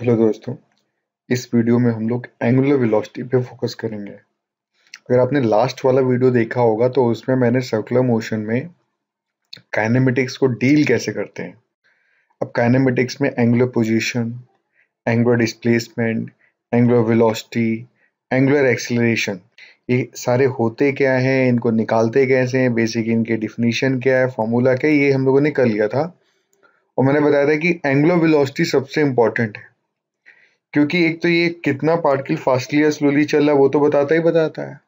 Hello दोस्तों, इस video में हम लोग एंगुलर वेलोसिटी पे फोकस करेंगे। अगर आपने लास्ट वाला वीडियो देखा होगा तो उसमें मैंने सर्कुलर मोशन में काइनेमेटिक्स को डील कैसे करते हैं। अब काइनेमेटिक्स में angular position, angular displacement, angular velocity, angular acceleration, ये सारे होते क्या हैं, इनको निकालते कैसे हैं, बेसिक इनके डिफिनीशन क्या है, फॉर्मूला क्या है, ये हम लोगों ने कर लिया था। और मैंने बताया था कि एंगुलर वेलोसिटी सबसे इम्पॉर्टेंट है, क्योंकि एक तो ये कितना पार्टिकल फास्टली या स्लोली चल रहा है वो तो बताता ही बताता है।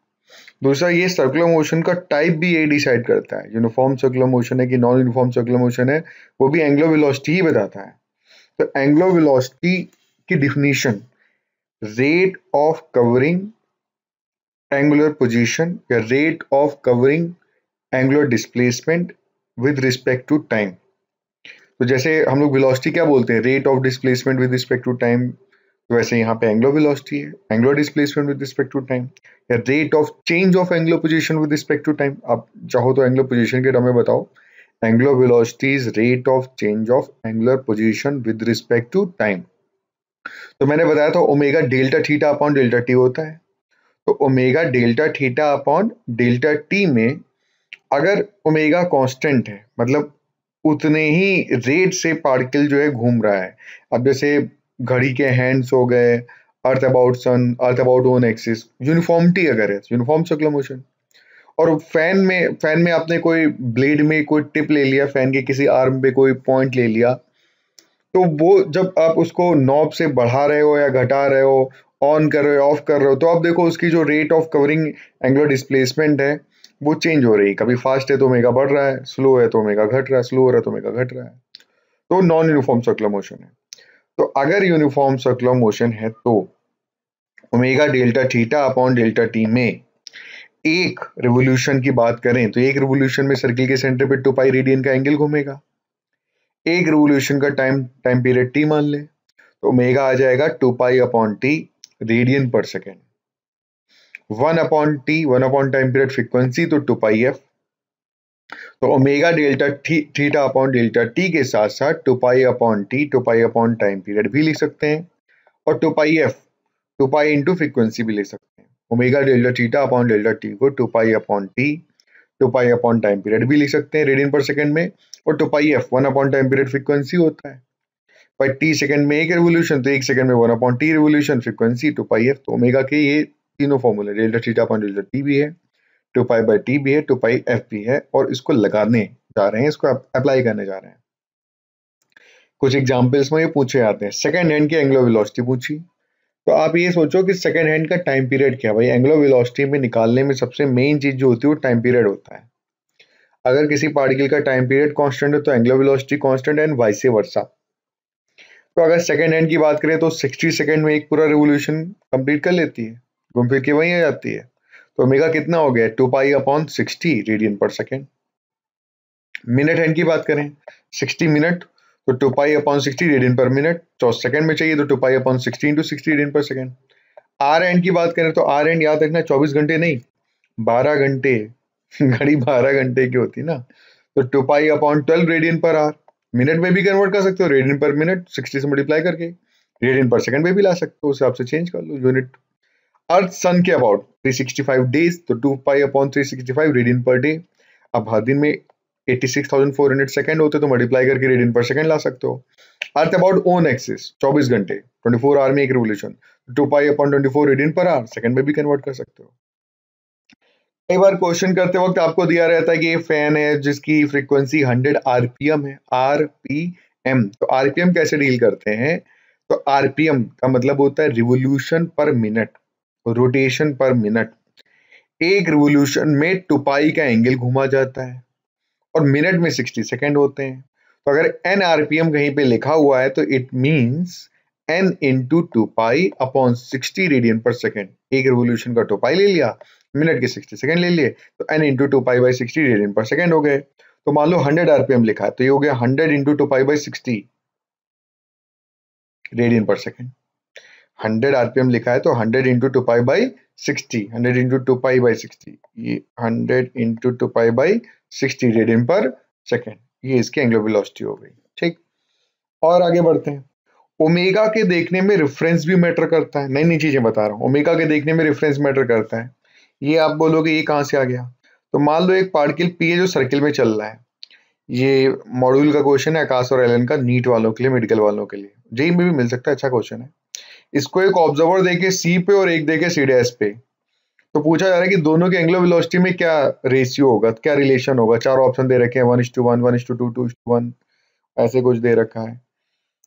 दूसरा, ये सर्कुलर मोशन का टाइप भी ये डिसाइड करता है, यूनिफॉर्म सर्कुलर मोशन है कि नॉन यूनिफॉर्म सर्कुलर मोशन है, वो भी एंगुलर वेलोसिटी ही बताता है। तो एंगुलर वेलोसिटी की definition rate of covering angular position या rate of covering angular displacement with respect to time. तो जैसे हम लोग वेलोसिटी क्या बोलते हैं, rate of displacement with respect to time, तो वैसे यहाँ पे एंगुलर वेलोसिटी है, angular displacement with respect to time, या rate of change of angular position with respect to time. आप चाहो तो एंगुलर पोजीशन के टर्म में बताओ, angular velocity is rate of change of angular position with respect to time. तो मैंने बताया था omega delta theta upon delta T होता है। तो omega delta theta upon delta T में अगर ओमेगा कांस्टेंट है, मतलब उतने ही रेट से पार्टिकल जो है घूम रहा है। अब जैसे घड़ी के हैंड्स हो गए, earth about sun, earth about own axis, uniformity अगर है यूनिफॉर्म सर्कुलर मोशन। और फैन में आपने कोई ब्लेड में कोई टिप ले लिया, फैन के किसी आर्म पे कोई पॉइंट ले लिया, तो वो जब आप उसको नॉब से बढ़ा रहे हो या घटा रहे हो, ऑन कर रहे हो, ऑफ कर रहे हो, तो आप देखो उसकी जो rate of covering angular displacement है वो चेंज हो रही है। कभी फास्ट है तो ओमेगा बढ़ रहा है, स्लो है तो ओमेगा घट रहा है, स्लो हो रहा है तो ओमेगा घट रहा है। तो नॉन यूनिफॉर्म सर्कुलर मोशन है। तो अगर यूनिफॉर्म सर्कुलर मोशन है तो omega delta theta upon delta T में एक रिवोल्यूशन की बात करें तो एक रिवोल्यूशन में सर्किल के सेंटर पे 2 पाई रेडियन का एंगल घूमेगा। एक रिवोल्यूशन का टाइम पीरियड टी मान लें तो ओमेगा आ जाएगा 2 pi upon T radian per second. 1 upon time period frequency तो 2 पाई एफ। तो omega delta theta upon delta T के साथ साथ 2 पाई अपॉन टाइम पीरियड भी लिख सकते हैं और 2 pi F 2 pi into frequency भी लिख सकते हैं। Omega delta theta upon delta T को 2 pi upon T 2 pi upon time period भी लिख सकते हैं रेडियन पर सेकंड में, और 2 pi F 1 upon time period frequency होता है। पर टी सेकंड में एक रिवोल्यूशन, तो एक सेकंड में 1 upon T revolution, frequency 2 pi F. तो ओमेगा के ये तीनों फॉर्मूले, delta theta upon delta T भी है, 2 पाई बाई टी भी है, 2 पाई एफ भी है, और इसको लगाने जा रहे हैं, इसको अप्लाई करने जा रहे हैं। कुछ एग्जांपल्स में ये पूछे जाते हैं। सेकंड हैंड की एंगुलर वेलोसिटी पूछी, तो आप ये सोचो कि सेकंड हैंड का टाइम पीरियड क्या है। भाई, एंगुलर वेलोसिटी में निकालने में सबसे मेन चीज जो होती है वो टाइम पीरियड होता है। अगर किसी पार्टिकल का टाइम पीरियड कॉन्स्टेंट है तो angular velocity constant and vice versa. तो अगर सेकंड हैंड की बात करें तो 60 सेकेंड में एक पूरा रिवोल्यूशन कंप्लीट कर लेती है, घूम फिर के वहीं आ जाती है। तो ओमेगा कितना हो गया, 2 pi upon 60 radian per second. Minute hand की बात करें 60 मिनट, तो 2 pi upon 60 radian per minute. 4 second में चाहिए तो 2 pi upon 60 into 60 radian per second. Hour hand की बात करें तो आर एंड याद रखना 24 घंटे नहीं 12 घंटे, घड़ी 12 घंटे की होती ना, तो 2 pi upon 12 radian per hour. Minute में भी कन्वर्ट कर सकते हो, रेडियन पर मिनट 60 से मल्टीप्लाई करके रेडियन पर सेकेंड में भी ला सकते हो, उस हिसाब से चेंज कर लो यूनिट। अर्थ सन के अबाउट 365 डेज, तो 2 pi upon 365 radian per day. अब हर दिन में 86,400 सेकेंड होते तो मल्टीप्लाई करके रेडियन पर सेकेंड ला सकते हो। अर्थ अबाउट ओन एक्सिस 24 घंटे 24 आवर में एक revolution, 2 pi upon 24 radian per hour, second में भी कन्वर्ट कर सकते हो। कई बार क्वेश्चन करते वक्त आपको दिया रहता है कि ये फैन है जिसकी फ्रिक्वेंसी 100 आरपीएम है, आरपीएम। तो आरपीएम कैसे डील करते हैं, तो आरपीएम का मतलब होता है revolution per minute, rotation per minute. एक रिवोल्यूशन में 2 पाई का एंगल घुमा जाता है और मिनट में 60 सेकेंड होते हैं। तो अगर n आरपीएम कहीं पे लिखा हुआ है तो it means n into 2 pi upon 60 radian per second. एक रिवोल्यूशन का 2 पाई ले लिया, मिनट के 60 सेकेंड ले लिए, तो n into 2 pi by 60 radian per second हो गए। तो मान लो 100 आरपीएम लिखा है तो ये हो गया 100 into 2 pi by 60 radian per second. 100 RPM लिखा है तो 100 इंटू 2 पाई बाई 60 ये 100 into 2 pi by 60 radian per second. ये इसकी एंगुलर वेलोसिटी हो गई। ठीक, और आगे बढ़ते हैं। ओमेगा के देखने में रेफरेंस भी मैटर करता है, नई नई चीजें बता रहा हूँ, ओमेगा के देखने में रेफरेंस मैटर करता है। ये आप बोलोगे ये कहाँ से आ गया, तो मान लो एक पार्टिकल पी है जो सर्किल में चल रहा है, ये मॉड्यूल का क्वेश्चन है आकाश और एलन का, नीट वालों के लिए, मेडिकल वालों के लिए, जेई में भी मिल सकता है, अच्छा क्वेश्चन है। इसको एक ऑब्जर्वर देके सी पे और एक देके सी डैश पे, तो पूछा जा रहा है कि दोनों के एंगुलर वेलोसिटी में क्या रेशियो होगा, क्या रिलेशन होगा। चार ऑप्शन दे रखे हैं 1:1, 1:2, 2:1, ऐसे कुछ दे रखा है।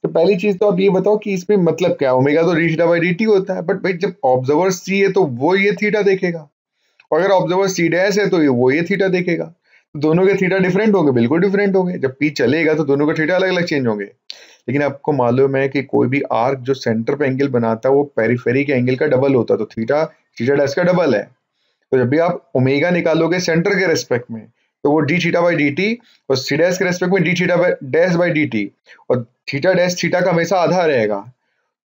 तो पहली चीज तो आप ये बताओ कि इसमें मतलब क्या है। ओमेगा तो D theta by D T होता है, बट भाई जब ऑब्जर्वर सी है तो वो ये थीटा देखेगा, और अगर ऑब्जर्वर सी डैश है तो वो ये थीटा देखेगा। दोनों के थीटा डिफरेंट होंगे, बिल्कुल डिफरेंट होंगे। जब पी चलेगा तो दोनों के थीटा अलग अलग चेंज होंगे। लेकिन आपको मालूम है कि कोई भी आर्क जो सेंटर पे एंगल बनाता है वो पेरीफेरी के एंगल का डबल होता है, तो थीटा थीटा डैश का डबल है। तो जब भी आप ओमेगा निकालोगे सेंटर के रेस्पेक्ट में, तो वो D theta by D T, और सी डैश के रेस्पेक्ट में D theta dash by D T, और थीटा डैश थीटा का हमेशा आधा रहेगा।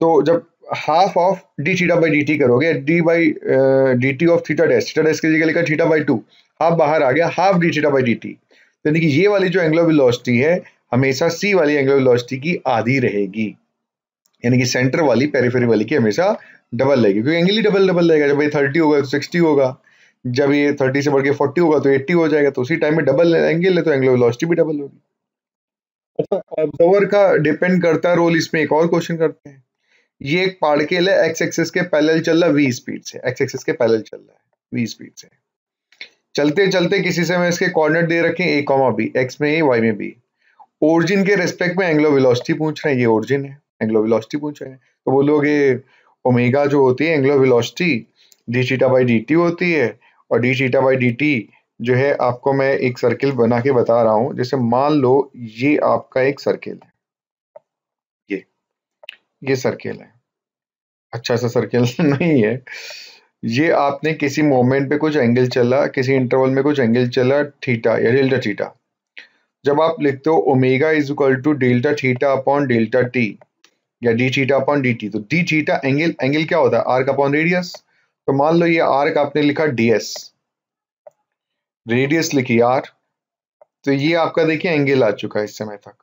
तो जब half of D theta by D T करोगे, D by D T of theta dash की जगह लिखा थीटा बाई टू, हाफ बाहर आ गया, half D theta by D T. यानी कि ये वाली जो एंगुलर वेलोसिटी है हमेशा सी वाली एंगुलर वेलोसिटी की आधी रहेगी, यानी कि सेंटर वाली पेरीफेरी वाली की हमेशा डबल रहेगी, क्योंकि एंगल ही डबल डबल रहेगा। जब ये 30 होगा तो 60 होगा, जब ये 30 से बढ़ के 40 होगा तो 80 हो जाएगा, तो उसी टाइम में डबल एंगल है तो एंगुलर वेलोसिटी भी डबल होगी। अच्छा, ऑब्जर्वर का डिपेंड करता है रोल, इसमें एक और क्वेश्चन करते हैं। ये एक पार्टिकल है, एक्स एक्सिस के पैरेलल चल रहा है v स्पीड से, एक्स एक्सिस के पैरेलल चल रहा है v स्पीड से, चलते चलते किसी से मैं इसके कोऑर्डिनेट दे रखे a, b, x में a, y में b। ओरिजिन के रेस्पेक्ट में एंगुलर वेलोसिटी पूछ रहे हैं, ये ओरिजिन है, एंगुलर वेलोसिटी पूछ रहे हैं। तो बोलोगे ओमेगा जो होती है angular velocity D theta by D T होती है, और D theta by D T जो है आपको मैं एक सर्किल बना के बता रहा हूँ। जैसे मान लो ये आपका एक सर्किल है, ये सर्किल है, अच्छा सा सर्किल नहीं है ये। आपने किसी मोमेंट पे कुछ एंगल चला, किसी इंटरवल में कुछ एंगल चला थीटा या डेल्टा थीटा। जब आप लिखते हो omega is equal to delta theta upon delta T या D theta upon D T, तो डी थीटा एंगल, एंगल क्या होता है, आर्क अपॉन रेडियस। तो मान लो ये आर्क आपने लिखा डीएस, रेडियस लिखी आर, तो ये आपका देखिए एंगल आ चुका है इस समय तक,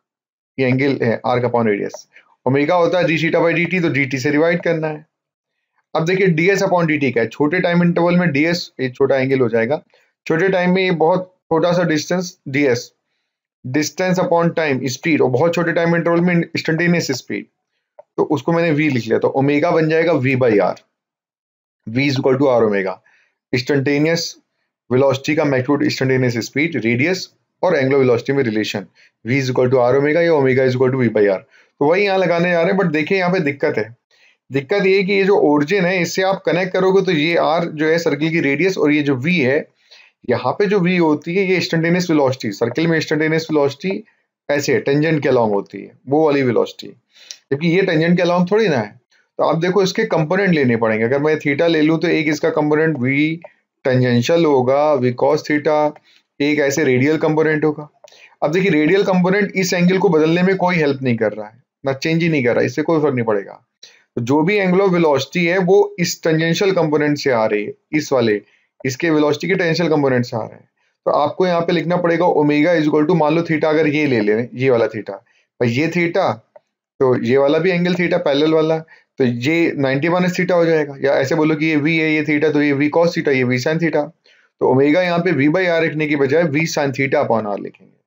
ये एंगल है आर्क अपॉन रेडियस। ओमेगा होता है D theta by D T, तो डी टी से डिवाइड करना है। अब देखिए डीएस अपॉन डी टी का है, छोटे टाइम इंटरवल में डीएस एक छोटा एंगल हो जाएगा, छोटे टाइम में ये बहुत छोटा सा distance DS, distance upon time speed, और बहुत छोटे टाइम इंटरवल में इंस्टेंटेनियस स्पीड, तो उसको मैंने वी लिख लिया। तो ओमेगा बन जाएगा v by are, we is equal to are omega, instantaneous velocity का मैग्नीट्यूड इंस्टेंटेनियस स्पीड, रेडियस और एंगुलर वेलोसिटी में relation, v is equal to are omega या omega is equal to v by are. तो वही यहाँ लगाने जा रहे हैं, बट देखिए यहाँ पे दिक्कत है, दिक्कत ये है कि ये जो ओरिजिन है इससे आप कनेक्ट करोगे तो ये आर जो है सर्किल की रेडियस, और ये जो वी है यहाँ पे जो वी होती है ये इंस्टेंटेनियस वेलोसिटी, सर्किल में इंस्टेंटेनियस वेलोसिटी ऐसे टेंजेंट के अलॉन्ग होती है, वो वाली वेलोसिटी, जबकि ये टेंजेंट के अलॉन्ग थोड़ी ना है। तो आप देखो इसके कंपोनेंट लेने पड़ेंगे, अगर मैं थीटा ले लूँ तो एक इसका कंपोनेंट वी टेंजेंशियल होगा, वी कॉस थीटा, एक ऐसे रेडियल कंपोनेंट होगा। अब देखिए रेडियल कंपोनेंट इस एंगल को बदलने में कोई हेल्प नहीं कर रहा है ना, चेंज ही नहीं कर रहा है, इससे कोई फर्क नहीं पड़ेगा। तो जो भी एंगुलर वेलोसिटी है वो इस टेंजेंशियल कंपोनेंट से आ रही है, इस वाले इसके वेलोसिटी के टेंजेंशियल कंपोनेंट से आ रहे हैं। तो आपको यहाँ पे लिखना पड़ेगा ओमेगा इज इक्वल टू, मान लो थीटा अगर ये ले लें, ये वाला थीटा, पर ये थीटा तो ये वाला भी एंगल थीटा पैरेलल वाला, तो ये 90 माइनस थीटा हो जाएगा, या ऐसे बोलो कि ये वी है ये थीटा, तो ये वी कॉस थीटा ये वी साइन थीटा। तो ओमेगा यहाँ पे वी बाई आर लिखने की बजाय we sine theta upon are लिखेंगे।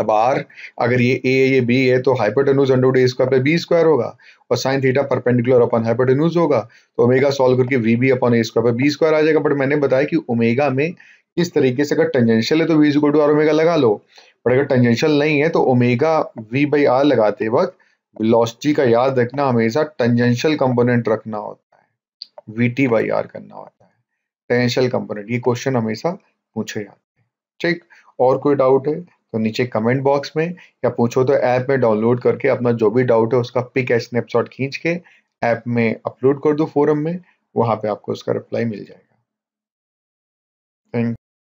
अब आर अगर ये ए है ये बी है तो हाइपोटेन्यूज अंडर ए स्क्वायर पे बी स्क्वायर होगा, और sine theta perpendicular upon hypotenuse होगा, तो ओमेगा सॉल्व करके we B upon A square पे बी स्क्वायर आ जाएगा। बट मैंने बताया कि ओमेगा में किस तरीके से अगर टेंजेंशियल है तो we is equal to are omega लगा लो, बट अगर टेंजेंशियल नहीं है तो ओमेगा वी बाई आर लगाते वक्त वेलोसिटी का याद रखना हमेशा टेंजेंशियल कंपोनेंट रखना होता है, वी टी बाई आर करना होता है टेंजेंशियल कंपोनेंट। ये क्वेश्चन हमेशा पूछे जाते हैं। ठीक, और कोई डाउट है तो नीचे कमेंट बॉक्स में, या पूछो तो ऐप में डाउनलोड करके अपना जो भी डाउट है उसका पिक या स्नैपशॉट खींच के ऐप में अपलोड कर दो, फोरम में, वहाँ पे आपको उसका रिप्लाई मिल जाएगा।